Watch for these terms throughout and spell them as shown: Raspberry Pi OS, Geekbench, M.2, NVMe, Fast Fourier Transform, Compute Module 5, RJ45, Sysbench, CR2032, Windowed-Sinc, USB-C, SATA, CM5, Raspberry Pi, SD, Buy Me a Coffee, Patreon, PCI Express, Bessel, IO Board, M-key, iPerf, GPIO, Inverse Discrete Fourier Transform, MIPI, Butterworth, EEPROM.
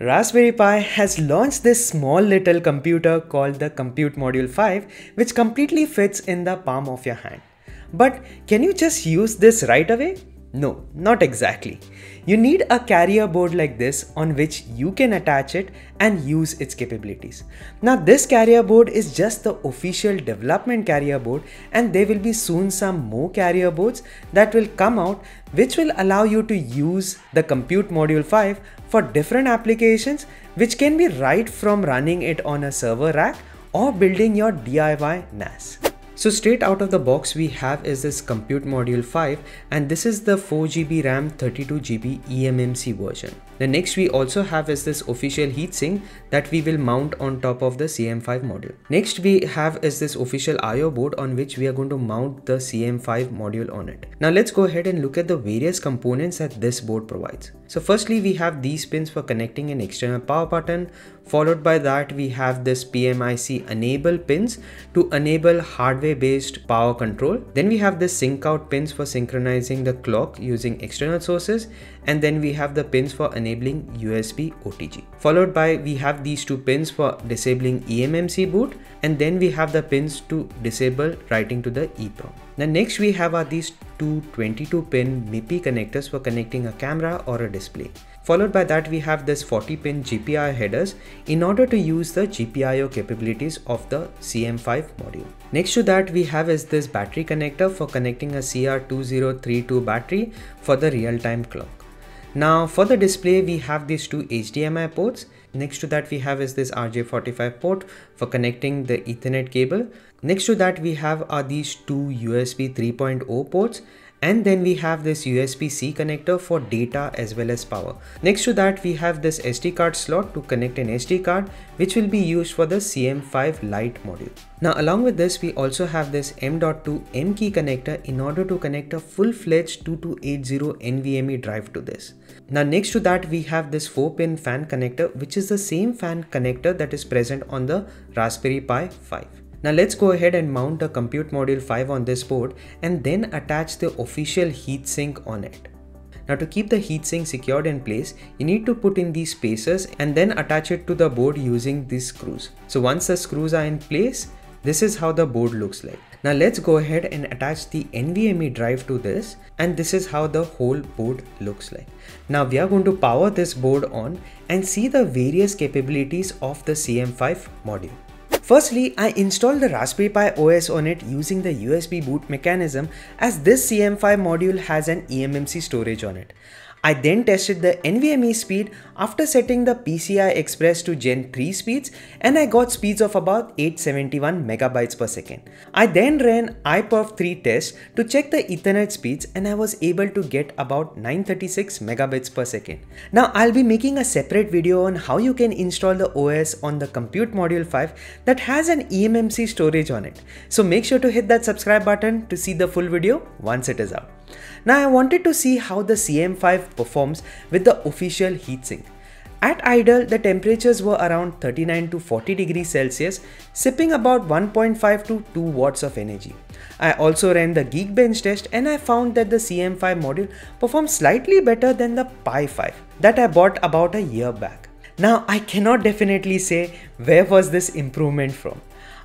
Raspberry Pi has launched this small little computer called the Compute Module 5, which completely fits in the palm of your hand. But can you just use this right away? No, not exactly. You need a carrier board like this on which you can attach it and use its capabilities. Now this carrier board is just the official development carrier board, and there will be soon some more carrier boards that will come out which will allow you to use the Compute Module 5 for different applications, which can be right from running it on a server rack or building your DIY NAS. So straight out of the box we have is this Compute Module 5, and this is the 4GB RAM 32GB eMMC version. The next we also have is this official heatsink that we will mount on top of the CM5 module. Next we have is this official IO board on which we are going to mount the CM5 module on it. Now let's go ahead and look at the various components that this board provides. So firstly we have these pins for connecting an external power button, followed by that we have this PMIC enable pins to enable hardware based power control. Then we have the sync out pins for synchronizing the clock using external sources, and then we have the pins for enabling USB OTG, followed by we have these two pins for disabling eMMC boot, and then we have the pins to disable writing to the EEPROM. Now next we have are these two 22 pin MIPI connectors for connecting a camera or a display. Followed by that we have this 40 pin GPIO headers in order to use the GPIO capabilities of the CM5 module. Next to that we have is this battery connector for connecting a CR2032 battery for the real-time clock. Now for the display we have these two HDMI ports. Next to that we have is this RJ45 port for connecting the Ethernet cable. Next to that we have are these two USB 3.0 ports. And then we have this USB-C connector for data as well as power. Next to that we have this SD card slot to connect an SD card, which will be used for the CM5 Lite module. Now along with this we also have this M.2 M-key connector in order to connect a full-fledged 2280 NVMe drive to this. Now next to that we have this 4-pin fan connector, which is the same fan connector that is present on the Raspberry Pi 5. Now let's go ahead and mount the Compute Module 5 on this board and then attach the official heatsink on it. Now to keep the heatsink secured in place, you need to put in these spacers and then attach it to the board using these screws. So once the screws are in place, this is how the board looks like. Now let's go ahead and attach the NVMe drive to this, and this is how the whole board looks like. Now we are going to power this board on and see the various capabilities of the CM5 module. Firstly, I installed the Raspberry Pi OS on it using the USB boot mechanism, as this CM5 module has an eMMC storage on it. I then tested the NVMe speed after setting the PCI Express to Gen 3 speeds, and I got speeds of about 871 megabytes per second. I then ran iPerf 3 tests to check the Ethernet speeds, and I was able to get about 936 megabytes per second. Now I'll be making a separate video on how you can install the OS on the Compute Module 5 that has an eMMC storage on it. So make sure to hit that subscribe button to see the full video once it is out. Now I wanted to see how the CM5 performs with the official heatsink. At idle, the temperatures were around 39 to 40 degrees Celsius, sipping about 1.5 to 2 watts of energy. I also ran the Geekbench test, and I found that the CM5 module performs slightly better than the Pi 5 that I bought about a year back. Now I cannot definitely say where was this improvement from.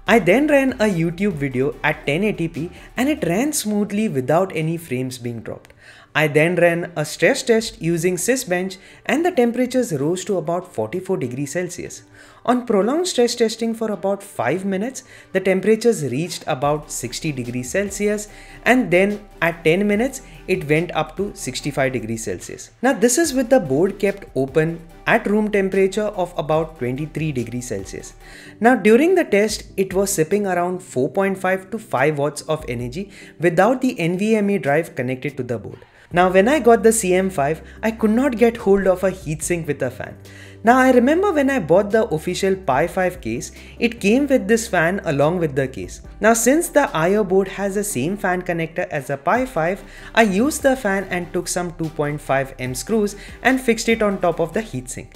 I then ran a YouTube video at 1080p, and it ran smoothly without any frames being dropped. I then ran a stress test using Sysbench, and the temperatures rose to about 44 degrees Celsius. On prolonged stress testing for about 5 minutes, the temperatures reached about 60 degrees Celsius, and then at 10 minutes, it went up to 65 degrees Celsius. Now this is with the board kept open at room temperature of about 23 degrees Celsius. Now during the test, it was sipping around 4.5 to 5 watts of energy without the NVMe drive connected to the board. Now when I got the CM5, I could not get hold of a heatsink with a fan. Now I remember when I bought the official Pi 5 case, it came with this fan along with the case. Now since the IO board has the same fan connector as the Pi 5, I used the fan and took some 2.5mm screws and fixed it on top of the heatsink.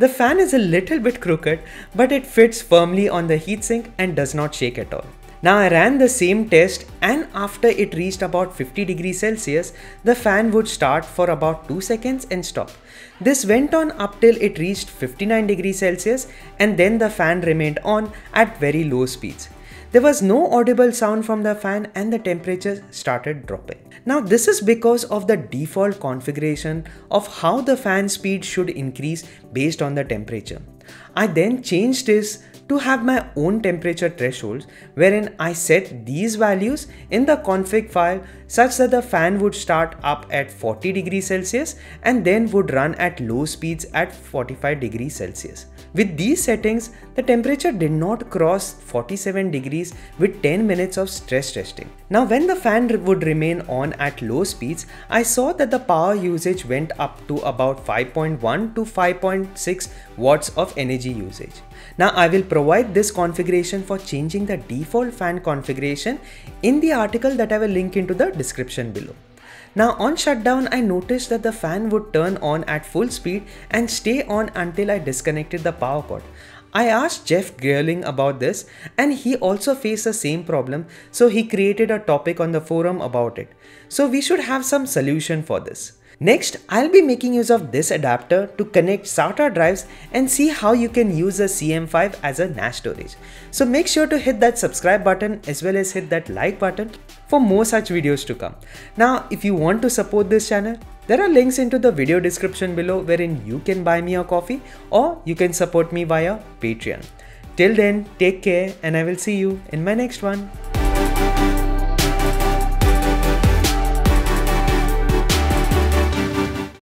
The fan is a little bit crooked, but it fits firmly on the heatsink and does not shake at all. Now I ran the same test, and after it reached about 50 degrees Celsius, the fan would start for about 2 seconds and stop. This went on up till it reached 59 degrees Celsius, and then the fan remained on at very low speeds. There was no audible sound from the fan and the temperature started dropping. Now this is because of the default configuration of how the fan speed should increase based on the temperature. I then changed this to have my own temperature thresholds, wherein I set these values in the config file such that the fan would start up at 40 degrees Celsius and then would run at low speeds at 45 degrees Celsius. With these settings, the temperature did not cross 47 degrees with 10 minutes of stress testing. Now when the fan would remain on at low speeds, I saw that the power usage went up to about 5.1 to 5.6 watts of energy usage. Now I will provide this configuration for changing the default fan configuration in the article that I will link into the description below. Now on shutdown, I noticed that the fan would turn on at full speed and stay on until I disconnected the power cord. I asked Jeff Geerling about this, and he also faced the same problem, so he created a topic on the forum about it. So we should have some solution for this. Next, I'll be making use of this adapter to connect SATA drives and see how you can use the CM5 as a NAS storage. So make sure to hit that subscribe button as well as hit that like button for more such videos to come. Now, if you want to support this channel, there are links into the video description below wherein you can buy me a coffee or you can support me via Patreon. Till then, take care and I will see you in my next one.